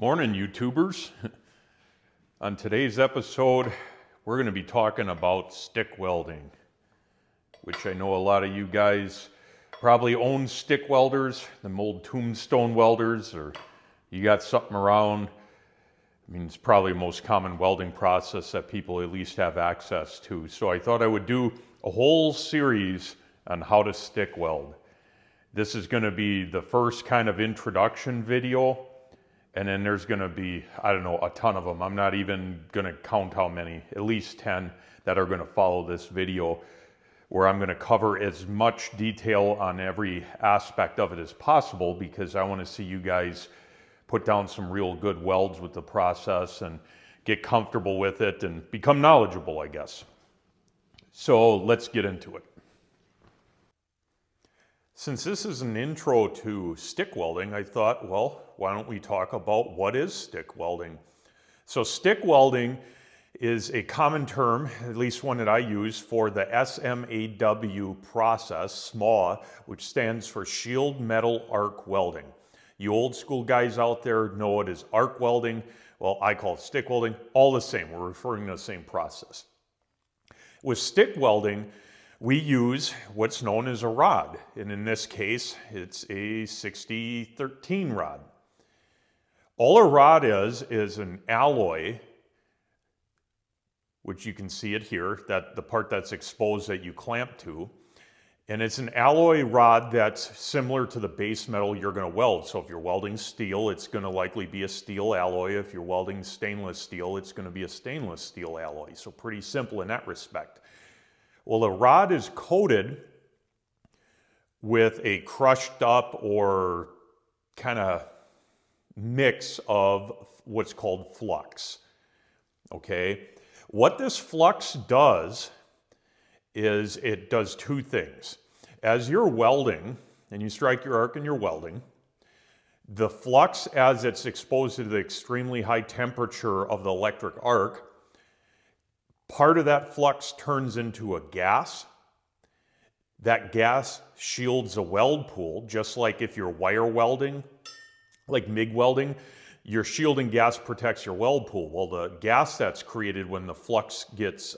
Morning, YouTubers. On today's episode, we're going to be talking about stick welding, which I know a lot of you guys probably own stick welders, them old tombstone welders, or you got something around. I mean, it's probably the most common welding process that people at least have access to. So I thought I would do a whole series on how to stick weld. This is going to be the first kind of introduction video. And then there's going to be, I don't know, a ton of them. I'm not even going to count how many, at least 10 that are going to follow this video, where I'm going to cover as much detail on every aspect of it as possible, because I want to see you guys put down some real good welds with the process and get comfortable with it and become knowledgeable, I guess. So let's get into it. Since this is an intro to stick welding, I thought, well, why don't we talk about what is stick welding? So stick welding is a common term, at least one that I use, for the SMAW process, SMAW, which stands for shield metal arc welding. You old school guys out there know it as arc welding. Well, I call it stick welding. All the same, we're referring to the same process. With stick welding, we use what's known as a rod, and in this case, it's a 6013 rod. All a rod is an alloy, which you can see it here, that the part that's exposed that you clamp to, and it's an alloy rod that's similar to the base metal you're going to weld. So if you're welding steel, it's going to likely be a steel alloy. If you're welding stainless steel, it's going to be a stainless steel alloy. So pretty simple in that respect. Well, the rod is coated with a crushed up or kind of mix of what's called flux, okay? What this flux does is it does two things. As you're welding, and you strike your arc and you're welding, the flux, as it's exposed to the extremely high temperature of the electric arc, part of that flux turns into a gas. That gas shields a weld pool, just like if you're wire welding, like MIG welding, your shielding gas protects your weld pool. Well, the gas that's created when the flux gets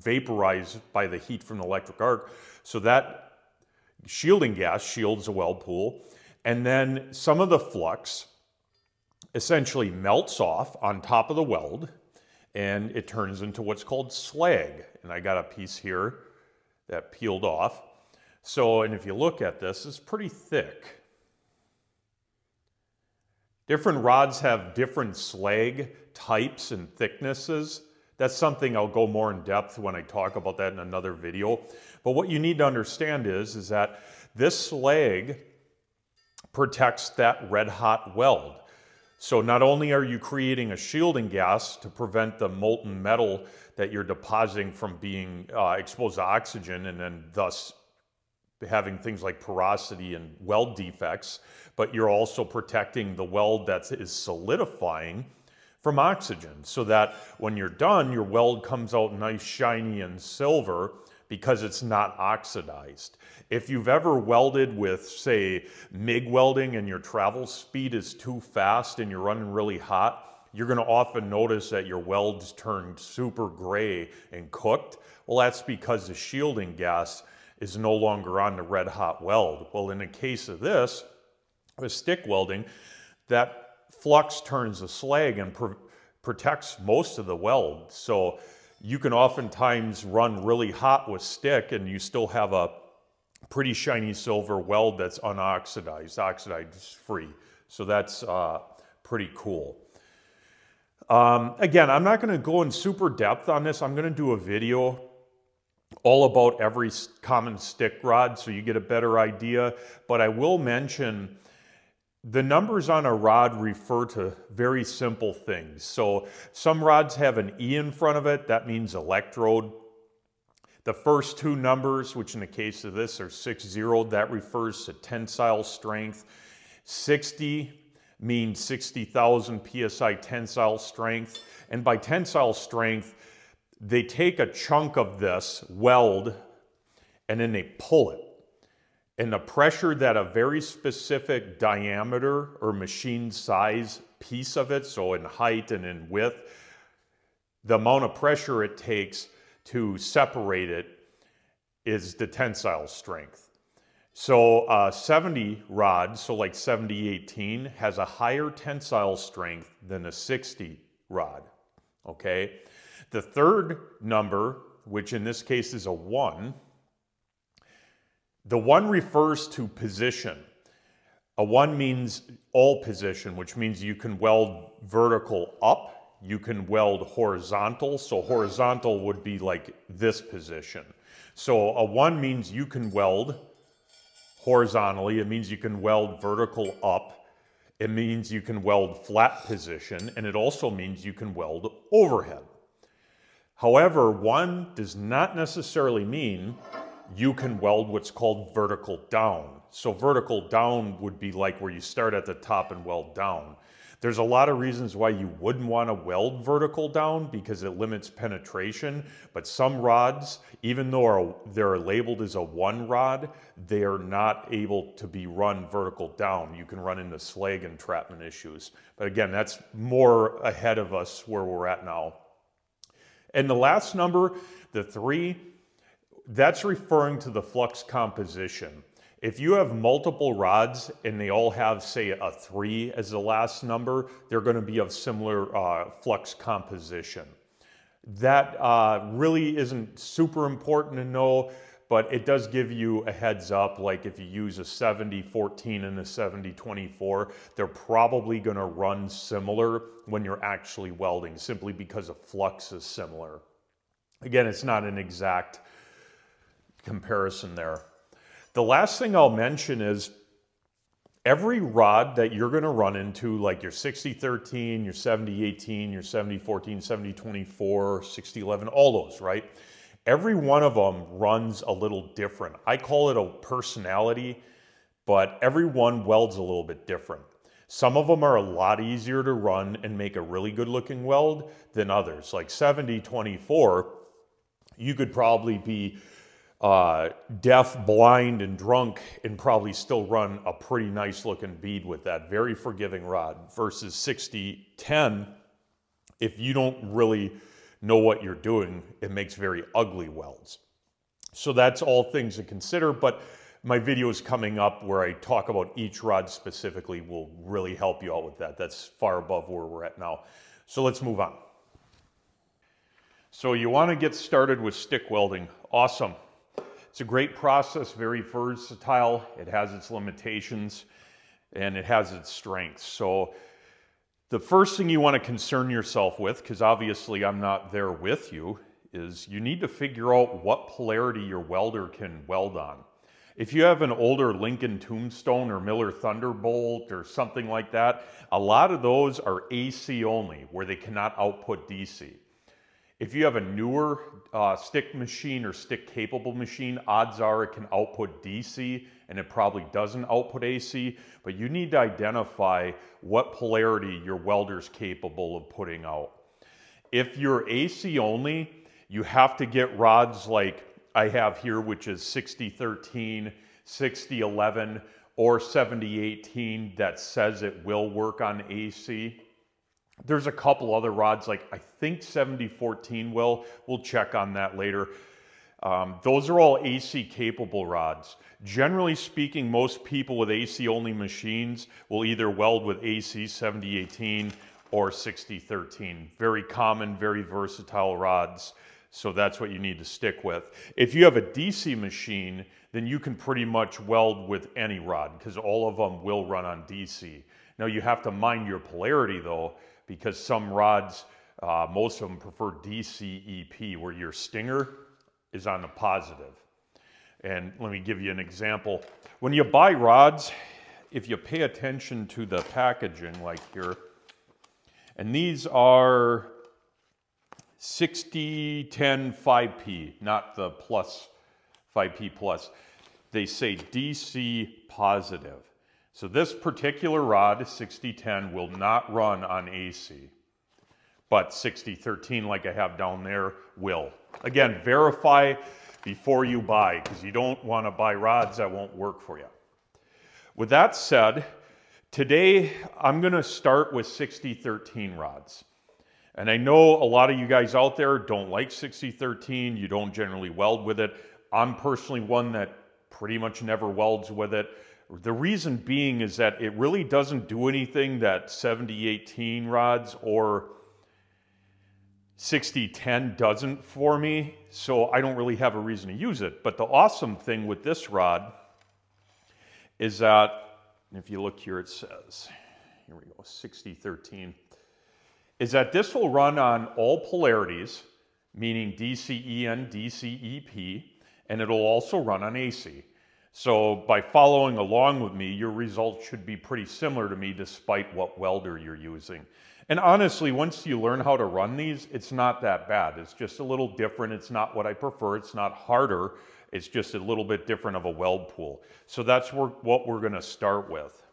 vaporized by the heat from the electric arc, so that shielding gas shields a weld pool, and then some of the flux essentially melts off on top of the weld, and it turns into what's called slag. And I got a piece here that peeled off. So, and if you look at this, it's pretty thick. Different rods have different slag types and thicknesses. That's something I'll go more in depth when I talk about that in another video. But what you need to understand is that this slag protects that red hot weld. So not only are you creating a shielding gas to prevent the molten metal that you're depositing from being exposed to oxygen and then thus having things like porosity and weld defects, but you're also protecting the weld that is solidifying from oxygen, so that when you're done, your weld comes out nice, shiny, and silver because it's not oxidized. If you've ever welded with, say, MIG welding and your travel speed is too fast and you're running really hot, you're gonna often notice that your welds turn super gray and cooked. Well, that's because the shielding gas is no longer on the red hot weld. Well, in the case of this, with stick welding, that flux turns the slag and protects most of the weld. So you can oftentimes run really hot with stick and you still have a pretty shiny silver weld that's unoxidized, oxidized-free. So that's pretty cool. Again, I'm not going to go in super depth on this. I'm going to do a video all about every common stick rod so you get a better idea. But I will mention the numbers on a rod refer to very simple things. So some rods have an E in front of it. That means electrode. The first two numbers, which in the case of this are 60, that refers to tensile strength. 60 means 60,000 PSI tensile strength. And by tensile strength, they take a chunk of this weld and then they pull it. and the pressure that a very specific diameter or machine size piece of it, so in height and in width, the amount of pressure it takes to separate it is the tensile strength. So 70 rod, so like 7018, has a higher tensile strength than a 60 rod, okay? The third number, which in this case is a 1, the 1 refers to position. A 1 means all position, which means you can weld vertical up, you can weld horizontal, so horizontal would be like this position. So a 1 means you can weld horizontally, it means you can weld vertical up, it means you can weld flat position, and it also means you can weld overhead. However, 1 does not necessarily mean you can weld what's called vertical down. So vertical down would be like where you start at the top and weld down. There's a lot of reasons why you wouldn't want to weld vertical down because it limits penetration, but some rods, even though they're labeled as a 1 rod, they are not able to be run vertical down. You can run into slag entrapment issues. But again, that's more ahead of us where we're at now. And the last number, the 3, that's referring to the flux composition. If you have multiple rods and they all have, say, a 3 as the last number, they're going to be of similar flux composition. That really isn't super important to know, but it does give you a heads up, like if you use a 7014 and a 7024, they're probably going to run similar when you're actually welding, simply because the flux is similar. Again, it's not an exact comparison there. The last thing I'll mention is every rod that you're going to run into, like your 6013, your 7018, your 7014, 7024, 6011, all those, right? Every one of them runs a little different. I call it a personality, but every one welds a little bit different. Some of them are a lot easier to run and make a really good looking weld than others. Like 7024, you could probably be deaf, blind, and drunk and probably still run a pretty nice looking bead with that very forgiving rod, versus 6010, if you don't really know what you're doing, it makes very ugly welds. So that's all things to consider, but my videos coming up where I talk about each rod specifically will really help you out with that. That's far above where we're at now. So let's move on. So you want to get started with stick welding. Awesome. It's a great process, very versatile. It has its limitations and it has its strengths. So the first thing you want to concern yourself with, because obviously I'm not there with you, is you need to figure out what polarity your welder can weld on. If you have an older Lincoln Tombstone or Miller Thunderbolt or something like that, a lot of those are AC only, where they cannot output DC. If you have a newer stick machine or stick capable machine, odds are it can output DC and it probably doesn't output AC, but you need to identify what polarity your welder's capable of putting out. If you're AC only, you have to get rods like I have here, which is 6013, 6011, or 7018 that says it will work on AC. There's a couple other rods, like I think 7014 will. We'll check on that later. Those are all AC capable rods. Generally speaking, most people with AC only machines will either weld with AC 7018 or 6013. Very common, very versatile rods. So that's what you need to stick with. If you have a DC machine, then you can pretty much weld with any rod because all of them will run on DC. Now you have to mind your polarity though, because some rods, most of them prefer DCEP, where your stinger is on the positive. And let me give you an example. When you buy rods, if you pay attention to the packaging, like here, and these are 6010 5P, not the plus 5P plus. They say DC positive. So this particular rod, 6010, will not run on AC, but 6013, like I have down there, will. Again, verify, before you buy, because you don't want to buy rods that won't work for you. With that said, today I'm going to start with 6013 rods. And I know a lot of you guys out there don't like 6013, you don't generally weld with it. I'm personally one that pretty much never welds with it. The reason being is that it really doesn't do anything that 7018 rods or 6010 doesn't for me, so I don't really have a reason to use it. But the awesome thing with this rod is that, if you look here, it says, here we go, 6013, is that this will run on all polarities, meaning DCEN, DCEP, and it'll also run on AC. So by following along with me, your results should be pretty similar to me despite what welder you're using. And honestly, once you learn how to run these, it's not that bad. It's just a little different. It's not what I prefer. It's not harder. It's just a little bit different of a weld pool. So that's what we're going to start with.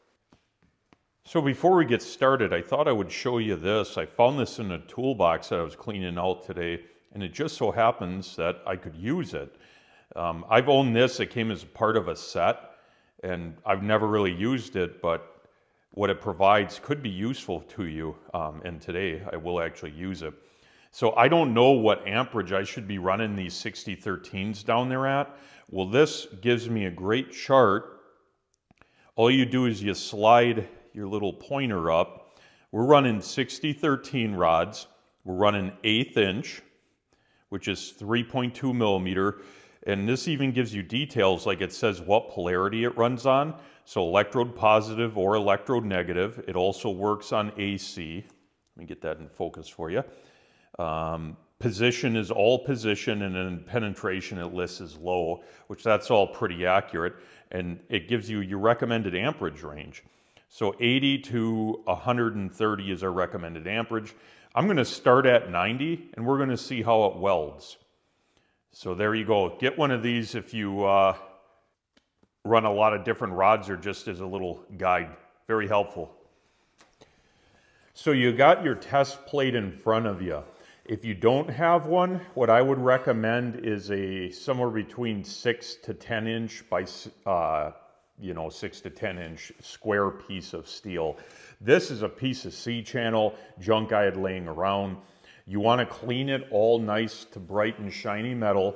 So before we get started, I thought I would show you this. I found this in a toolbox that I was cleaning out today, and it just so happens that I could use it. I've owned this. It came as a part of a set, and I've never really used it, but what it provides could be useful to you, and today I will actually use it. So I don't know what amperage I should be running these 6013s down there at. Well, this gives me a great chart. All you do is you slide your little pointer up. We're running 6013 rods. We're running 1/8 inch, which is 3.2 millimeter. And this even gives you details, like it says what polarity it runs on. So electrode positive or electrode negative. It also works on AC. Let me get that in focus for you. Position is all position, and then penetration it lists as low, which that's all pretty accurate. And it gives you your recommended amperage range. So 80 to 130 is our recommended amperage. I'm going to start at 90, and we're going to see how it welds. So there you go. Get one of these if you run a lot of different rods, or just as a little guide. Very helpful. So you got your test plate in front of you. If you don't have one, what I would recommend is a somewhere between 6 to 10 inch by 6 to 10 inch square piece of steel. This is a piece of C-channel junk I had laying around. You want to clean it all nice to bright and shiny metal.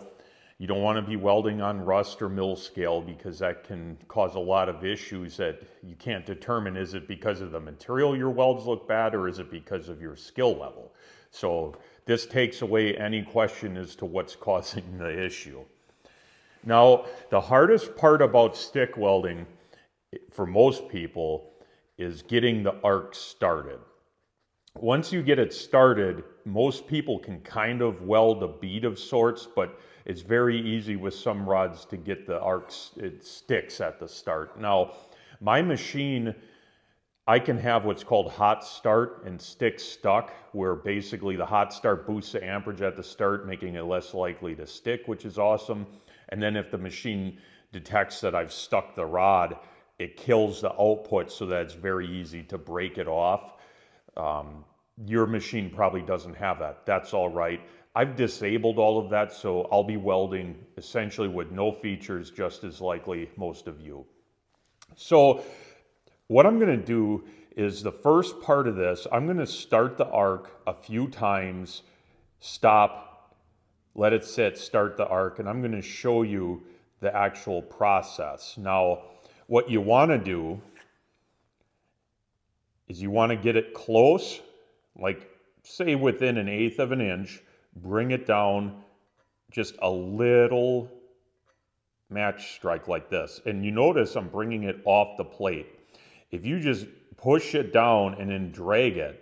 You don't want to be welding on rust or mill scale, because that can cause a lot of issues that you can't determine. Is it because of the material your welds look bad, or is it because of your skill level? So this takes away any question as to what's causing the issue. Now, the hardest part about stick welding for most people is getting the arc started. Once you get it started, most people can kind of weld a bead of sorts, but it's very easy with some rods to get the arcs, it sticks at the start. Now, my machine, I can have what's called hot start and stick stuck, where basically the hot start boosts the amperage at the start, making it less likely to stick, which is awesome. And then if the machine detects that I've stuck the rod, it kills the output, so that it's very easy to break it off. Your machine probably doesn't have that. That's all right. I've disabled all of that, so I'll be welding essentially with no features, just as likely most of you. So what I'm going to do is the first part of this, I'm going to start the arc a few times, stop, let it sit, start the arc, and I'm going to show you the actual process. Now, what you want to do is you want to get it close, like say within 1/8 of an inch, bring it down just a little match strike like this. And you notice I'm bringing it off the plate. If you just push it down and then drag it,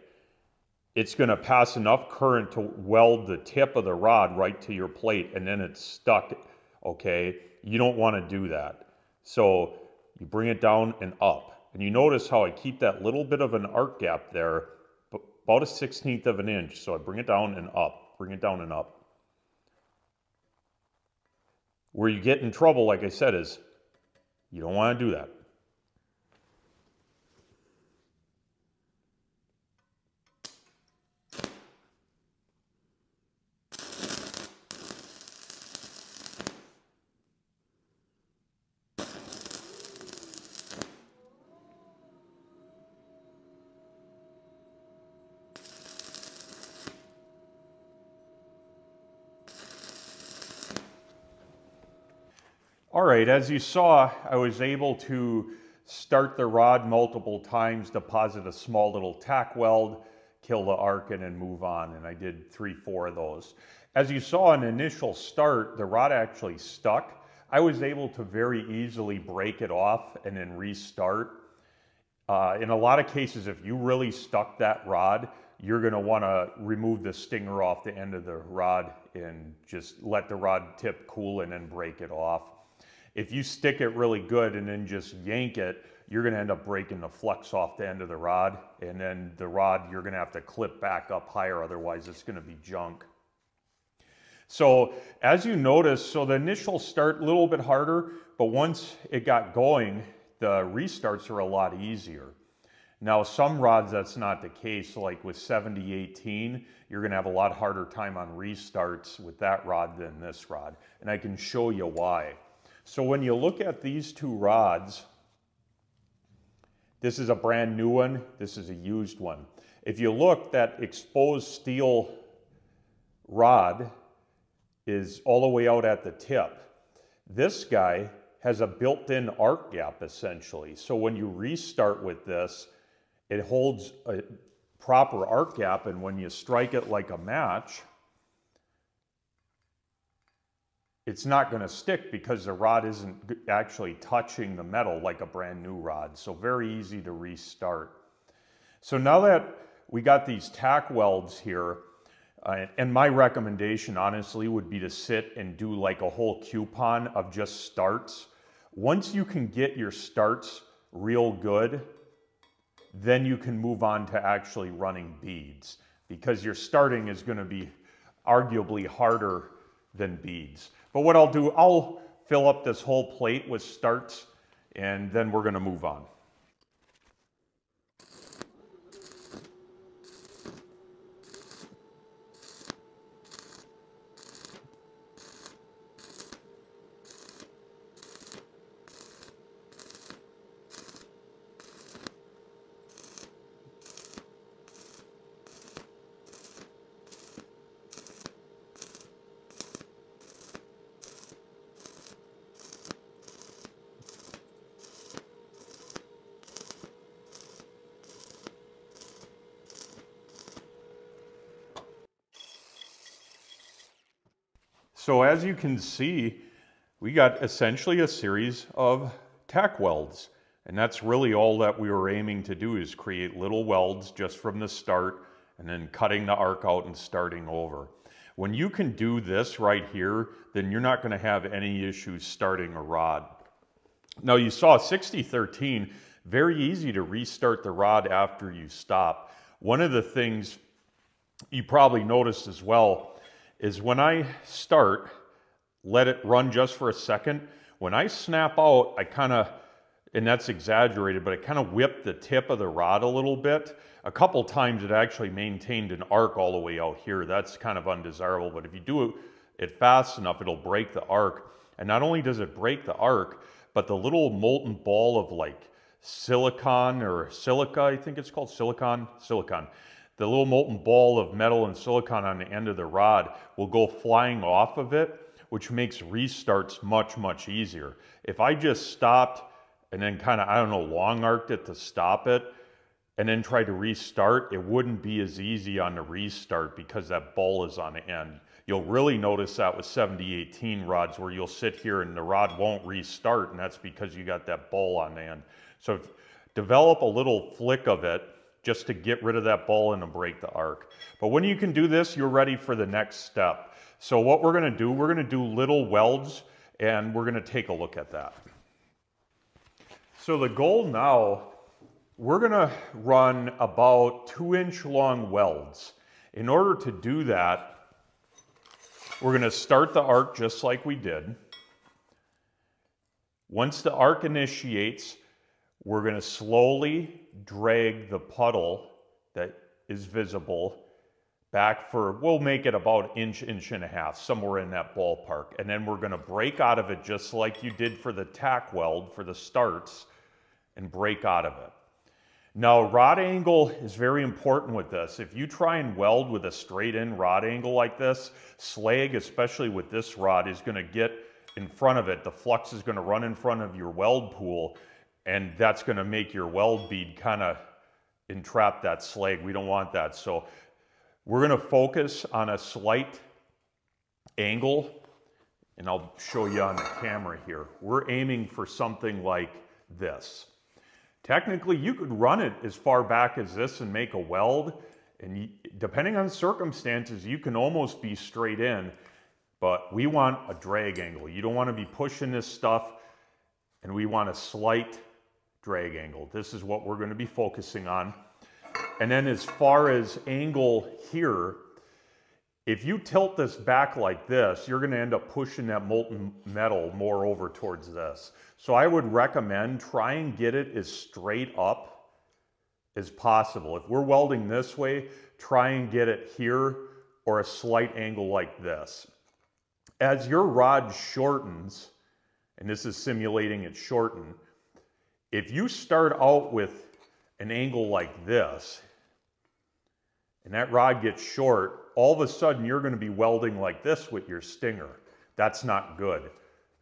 it's going to pass enough current to weld the tip of the rod right to your plate, and then it's stuck, okay? You don't want to do that. So you bring it down and up. And you notice how I keep that little bit of an arc gap there, about 1/16 of an inch. So I bring it down and up, bring it down and up. Where you get in trouble, like I said, is you don't want to do that. All right, as you saw, I was able to start the rod multiple times, deposit a small little tack weld, kill the arc, and then move on. And I did 3, 4 of those. As you saw in the initial start, the rod actually stuck. I was able to very easily break it off and then restart. In a lot of cases, if you really stuck that rod, you're going to want to remove the stinger off the end of the rod and just let the rod tip cool and then break it off. If you stick it really good and then just yank it, you're going to end up breaking the flex off the end of the rod, and then the rod you're going to have to clip back up higher, otherwise it's going to be junk. So as you notice, so the initial start a little bit harder, but once it got going, the restarts are a lot easier. Now some rods that's not the case, like with 7018, you're going to have a lot harder time on restarts with that rod than this rod, and I can show you why. So when you look at these two rods, this is a brand new one, this is a used one. If you look, that exposed steel rod is all the way out at the tip. This guy has a built-in arc gap essentially. So when you restart with this, it holds a proper arc gap, and when you strike it like a match, it's not going to stick because the rod isn't actually touching the metal like a brand new rod. So very easy to restart. So now that we got these tack welds here, and my recommendation honestly would be to sit and do like a whole coupon of just starts. Once you can get your starts real good, then you can move on to actually running beads, because your starting is going to be arguably harder than beads. But what I'll do, I'll fill up this whole plate with starts, and then we're going to move on. So as you can see, we got essentially a series of tack welds, and that's really all that we were aiming to do, is create little welds just from the start and then cutting the arc out and starting over. When you can do this right here, then you're not going to have any issues starting a rod. Now you saw 6013, very easy to restart the rod after you stop. One of the things you probably noticed as well is when I start, let it run just for a second. When I snap out, I kind of, and that's exaggerated, but I kind of whipped the tip of the rod a little bit. A couple times it actually maintained an arc all the way out here. That's kind of undesirable, but if you do it fast enough, it'll break the arc. And not only does it break the arc, but the little molten ball of like silicon or silica, I think it's called silicon. The little molten ball of metal and silicon on the end of the rod will go flying off of it, which makes restarts much, much easier. If I just stopped and then kind of, I don't know, long arced it to stop it and then tried to restart, it wouldn't be as easy on the restart because that ball is on the end. You'll really notice that with 7018 rods, where you'll sit here and the rod won't restart, and that's because you got that ball on the end. So develop a little flick of it just to get rid of that ball and to break the arc. But when you can do this, you're ready for the next step. So what we're gonna do little welds, and we're gonna take a look at that. So the goal now, we're gonna run about 2-inch long welds. In order to do that, we're gonna start the arc just like we did. Once the arc initiates, we're going to slowly drag the puddle that is visible back for, we'll make it about inch, inch and a half, somewhere in that ballpark. And then we're going to break out of it just like you did for the tack weld for the starts, and break out of it. Now, rod angle is very important with this. If you try and weld with a straight in rod angle like this, slag, especially with this rod, is going to get in front of it, the flux is going to run in front of your weld pool, and that's going to make your weld bead kind of entrap that slag. We don't want that. So we're going to focus on a slight angle, and I'll show you on the camera here. We're aiming for something like this. Technically, you could run it as far back as this and make a weld, and depending on circumstances, you can almost be straight in, but we want a drag angle. You don't want to be pushing this stuff, and we want a slight drag angle. This is what we're going to be focusing on. And then as far as angle here, if you tilt this back like this, you're going to end up pushing that molten metal more over towards this. So I would recommend try and get it as straight up as possible. If we're welding this way, try and get it here or a slight angle like this. As your rod shortens, and this is simulating it shorten, if you start out with an angle like this, and that rod gets short, all of a sudden you're going to be welding like this with your stinger. That's not good.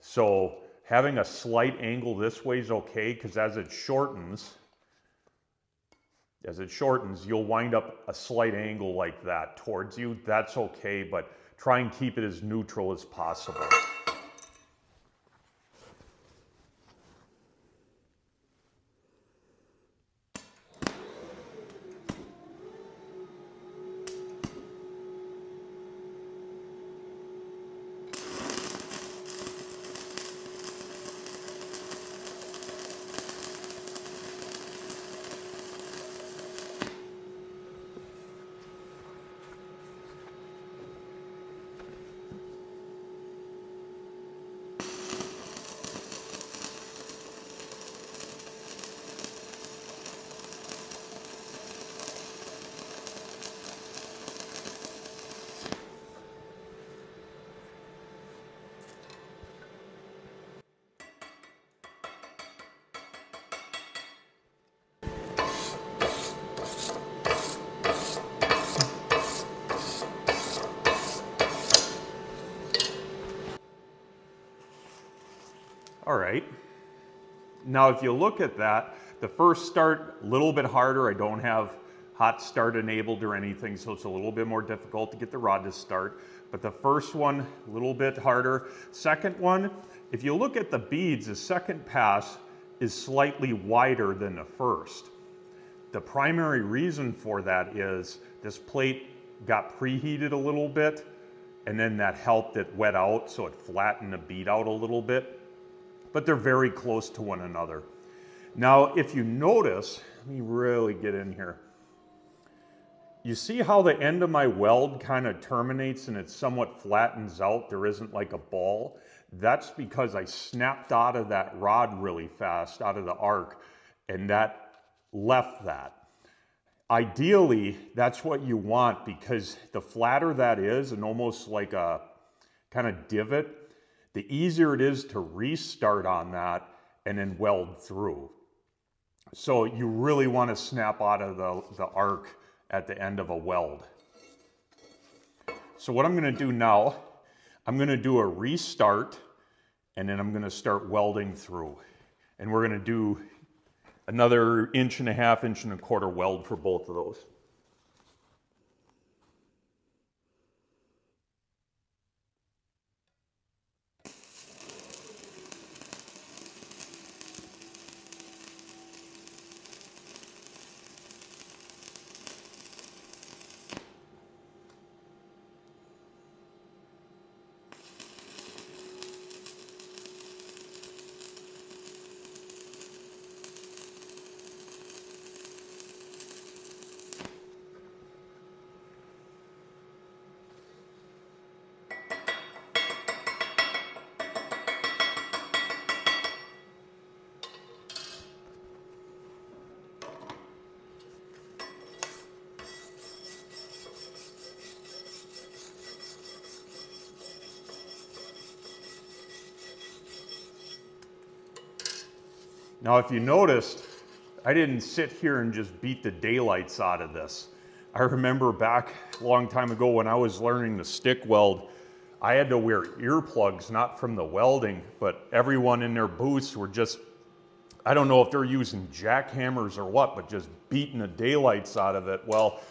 So having a slight angle this way is okay, because as it shortens, you'll wind up a slight angle like that towards you. That's okay, but try and keep it as neutral as possible. All right, now if you look at that, the first start, a little bit harder. I don't have hot start enabled or anything, so it's a little bit more difficult to get the rod to start. But the first one, a little bit harder. Second one, if you look at the beads, the second pass is slightly wider than the first. The primary reason for that is this plate got preheated a little bit, and then that helped it wet out, so it flattened the bead out a little bit. But they're very close to one another. Now, if you notice, let me really get in here. You see how the end of my weld kind of terminates and it somewhat flattens out? There isn't like a ball. That's because I snapped out of that rod really fast, out of the arc, and that left that. Ideally, that's what you want, because the flatter that is, and almost like a kind of divot, the easier it is to restart on that and then weld through. So you really want to snap out of the arc at the end of a weld. So what I'm going to do now, I'm going to do a restart, and then I'm going to start welding through. And we're going to do another inch and a quarter weld for both of those. Now, if you noticed, I didn't sit here and just beat the daylights out of this. I remember back a long time ago when I was learning the stick weld, I had to wear earplugs, not from the welding, but everyone in their booths were just, I don't know if they're using jackhammers or what, but just beating the daylights out of it. Well,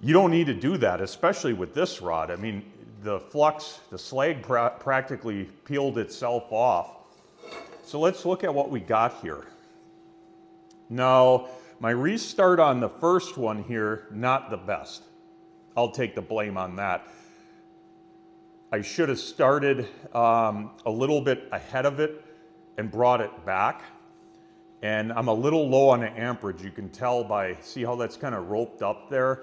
you don't need to do that, especially with this rod. I mean, the flux, the slag practically peeled itself off. So let's look at what we got here. Now, my restart on the first one here, not the best. I'll take the blame on that. I should have started a little bit ahead of it and brought it back. And I'm a little low on the amperage. You can tell by, see how that's kind of roped up there?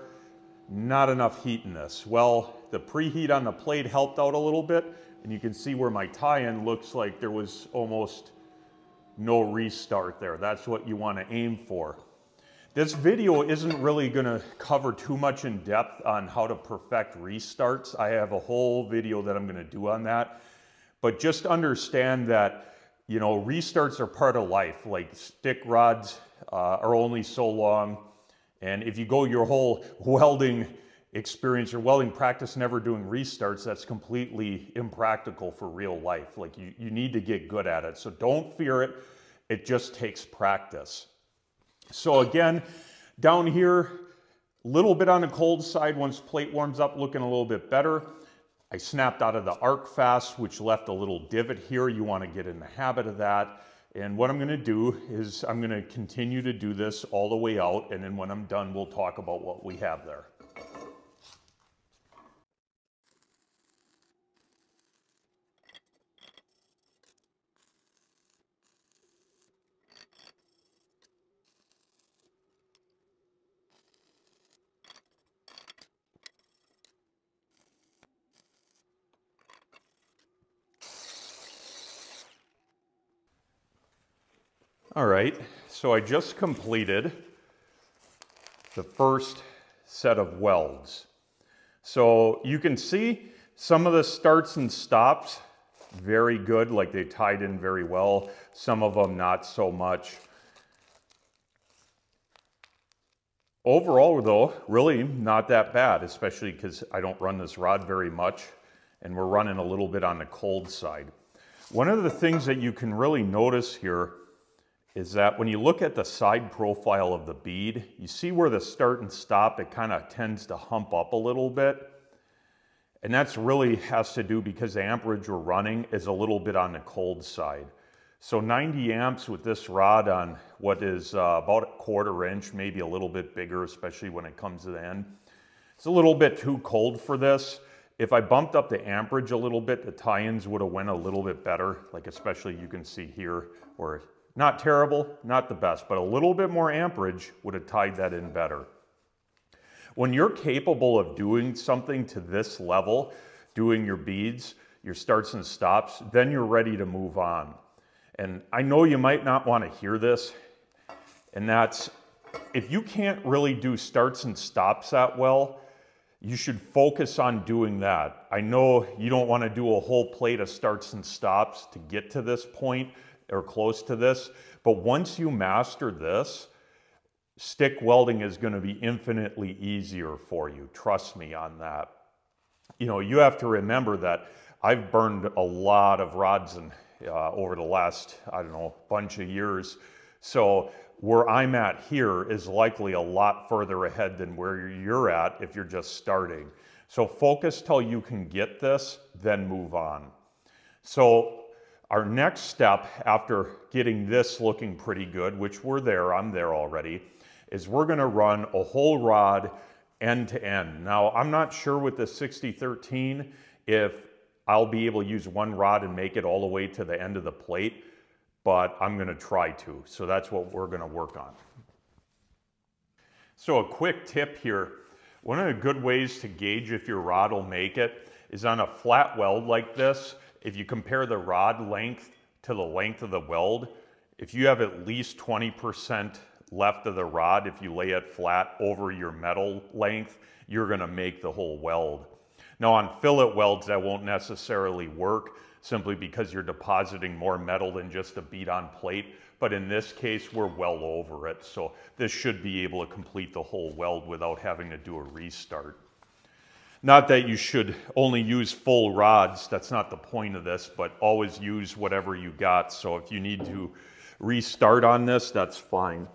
Not enough heat in this. Well, the preheat on the plate helped out a little bit, and you can see where my tie-in looks like there was almost no restart there. That's what you want to aim for. This video isn't really going to cover too much in depth on how to perfect restarts. I have a whole video that I'm going to do on that. But just understand that, you know, restarts are part of life. Like stick rods are only so long. And if you go your whole welding experience, your welding practice never doing restarts, that's completely impractical for real life. Like you need to get good at it. So don't fear it. It just takes practice. So again, down here, a little bit on the cold side, once plate warms up, looking a little bit better. I snapped out of the arc fast, which left a little divot here. You want to get in the habit of that. And what I'm going to do is I'm going to continue to do this all the way out. And then when I'm done, we'll talk about what we have there. All right, so I just completed the first set of welds. So you can see some of the starts and stops, very good, like they tied in very well. Some of them not so much. Overall though, really not that bad, especially because I don't run this rod very much and we're running a little bit on the cold side. One of the things that you can really notice here is that when you look at the side profile of the bead, you see where the start and stop, it kind of tends to hump up a little bit. And that's really has to do because the amperage we're running is a little bit on the cold side. So 90 amps with this rod on what is about a quarter inch, maybe a little bit bigger, especially when it comes to the end. It's a little bit too cold for this. If I bumped up the amperage a little bit, the tie-ins would have went a little bit better, like especially you can see here where not terrible, not the best, but a little bit more amperage would have tied that in better. When you're capable of doing something to this level, doing your beads, your starts and stops, then you're ready to move on. And I know you might not want to hear this, and that's, if you can't really do starts and stops that well, you should focus on doing that. I know you don't want to do a whole plate of starts and stops to get to this point, or close to this, but once you master this, stick welding is going to be infinitely easier for you. Trust me on that. You know, you have to remember that I've burned a lot of rods and over the last, I don't know, bunch of years. So where I'm at here is likely a lot further ahead than where you're at if you're just starting. So focus till you can get this, then move on. So our next step after getting this looking pretty good, which we're there, I'm there already, is we're going to run a whole rod end to end. Now, I'm not sure with the 6013 if I'll be able to use one rod and make it all the way to the end of the plate, but I'm going to try to. So that's what we're going to work on. So a quick tip here. One of the good ways to gauge if your rod will make it is on a flat weld like this. If you compare the rod length to the length of the weld, if you have at least 20% left of the rod, if you lay it flat over your metal length, you're going to make the whole weld. Now on fillet welds, that won't necessarily work simply because you're depositing more metal than just a bead on plate. But in this case, we're well over it. So this should be able to complete the whole weld without having to do a restart. Not that you should only use full rods, that's not the point of this, but always use whatever you got. So if you need to restart on this, that's fine.